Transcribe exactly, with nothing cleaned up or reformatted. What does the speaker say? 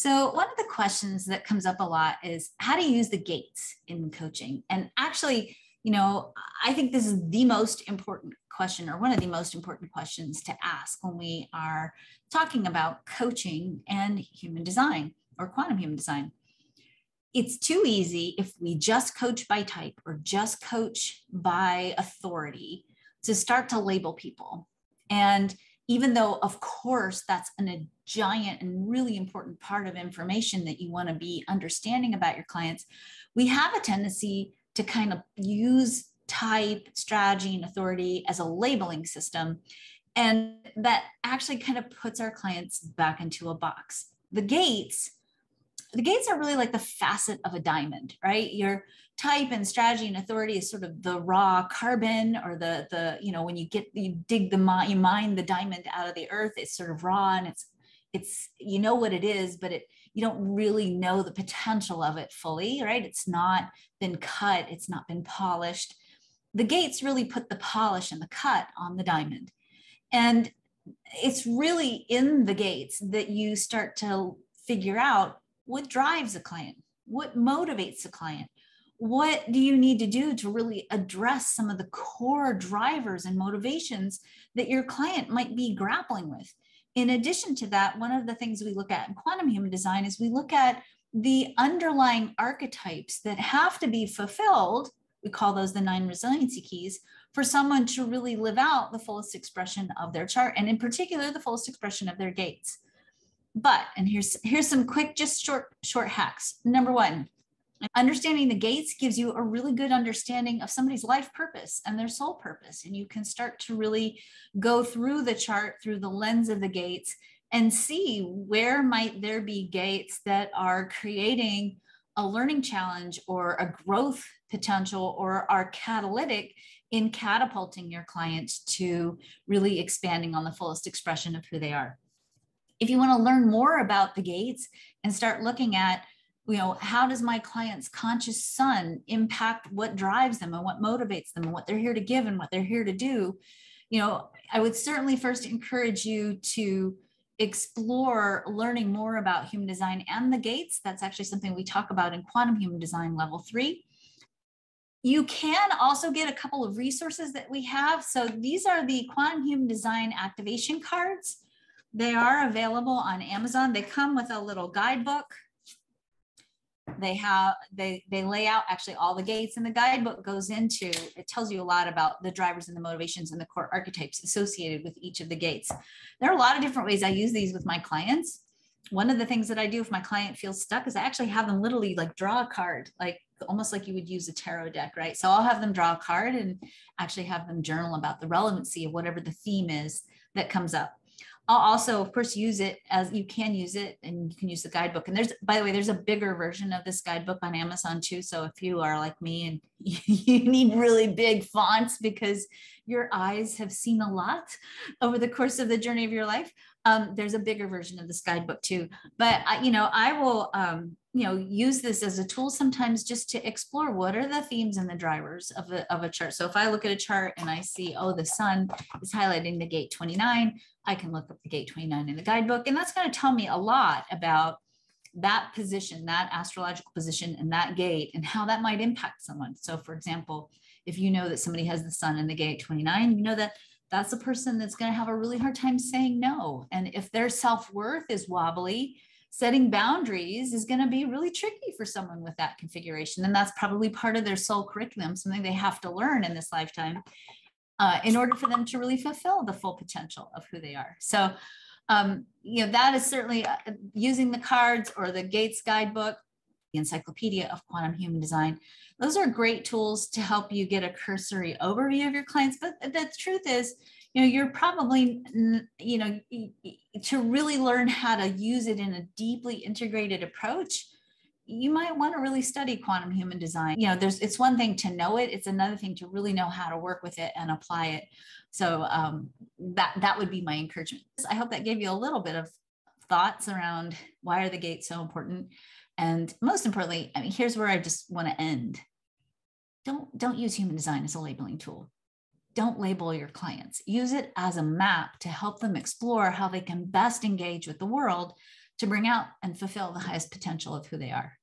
So one of the questions that comes up a lot is how to use the gates in coaching. And actually, you know, I think this is the most important question, or one of the most important questions to ask when we are talking about coaching and human design or quantum human design. It's too easy if we just coach by type or just coach by authority to start to label people. And even though, of course, that's an, a giant and really important part of information that you want to be understanding about your clients, we have a tendency to kind of use type, strategy, and authority as a labeling system. And that actually kind of puts our clients back into a box. The gates, the gates are really like the facet of a diamond, right? Your type and strategy and authority is sort of the raw carbon, or the, the you know, when you get, you dig the mine, you mine the diamond out of the earth, it's sort of raw and it's, it's, you know what it is, but it, you don't really know the potential of it fully, right? It's not been cut. It's not been polished. The gates really put the polish and the cut on the diamond. And it's really in the gates that you start to figure out what drives a client, what motivates a client, what do you need to do to really address some of the core drivers and motivations that your client might be grappling with. In addition to that, one of the things we look at in quantum human design is we look at the underlying archetypes that have to be fulfilled. We call those the nine resiliency keys for someone to really live out the fullest expression of their chart, and in particular, the fullest expression of their gates. But, and here's, here's some quick, just short, short hacks. Number one, understanding the gates gives you a really good understanding of somebody's life purpose and their soul purpose. And you can start to really go through the chart through the lens of the gates and see where might there be gates that are creating a learning challenge or a growth potential, or are catalytic in catapulting your clients to really expanding on the fullest expression of who they are. If you want to learn more about the gates and start looking at, you know, how does my client's conscious sun impact what drives them and what motivates them and what they're here to give and what they're here to do? You know, I would certainly first encourage you to explore learning more about human design and the gates. That's actually something we talk about in Quantum Human Design Level three. You can also get a couple of resources that we have. So these are the Quantum Human Design Activation Cards. They are available on Amazon. They come with a little guidebook. They have, they, they lay out actually all the gates, and the guidebook goes into, it tells you a lot about the drivers and the motivations and the core archetypes associated with each of the gates. There are a lot of different ways I use these with my clients. One of the things that I do if my client feels stuck is I actually have them literally like draw a card, like almost like you would use a tarot deck, right? So I'll have them draw a card and actually have them journal about the relevancy of whatever the theme is that comes up. I'll also, of course, use it as you can use it, and you can use the guidebook. And there's, by the way, there's a bigger version of this guidebook on Amazon too. So if you are like me and you need really big fonts because your eyes have seen a lot over the course of the journey of your life, um, there's a bigger version of this guidebook too. But I, you know, I will, um, you know, use this as a tool sometimes just to explore what are the themes and the drivers of a, of a chart. So if I look at a chart and I see, oh, the sun is highlighting the gate twenty-nine, I can look up the gate twenty-nine in the guidebook, and that's going to tell me a lot about that position, that astrological position, and that gate, and how that might impact someone. So for example, if you know that somebody has the sun in the gate twenty-nine, you know that that's a person that's going to have a really hard time saying no. And if their self-worth is wobbly, setting boundaries is going to be really tricky for someone with that configuration. And that's probably part of their soul curriculum, something they have to learn in this lifetime uh, in order for them to really fulfill the full potential of who they are. So, um, you know, that is certainly uh, using the cards or the Gates Guidebook, the Encyclopedia of Quantum Human Design. Those are great tools to help you get a cursory overview of your clients. But the truth is, you know, you're probably, you know, to really learn how to use it in a deeply integrated approach, you might want to really study quantum human design. You know, there's, it's one thing to know it, it's another thing to really know how to work with it and apply it. So um, that, that would be my encouragement. I hope that gave you a little bit of thoughts around why are the gates so important? And most importantly, I mean, here's where I just want to end. Don't, don't use human design as a labeling tool. Don't label your clients. Use it as a map to help them explore how they can best engage with the world to bring out and fulfill the highest potential of who they are.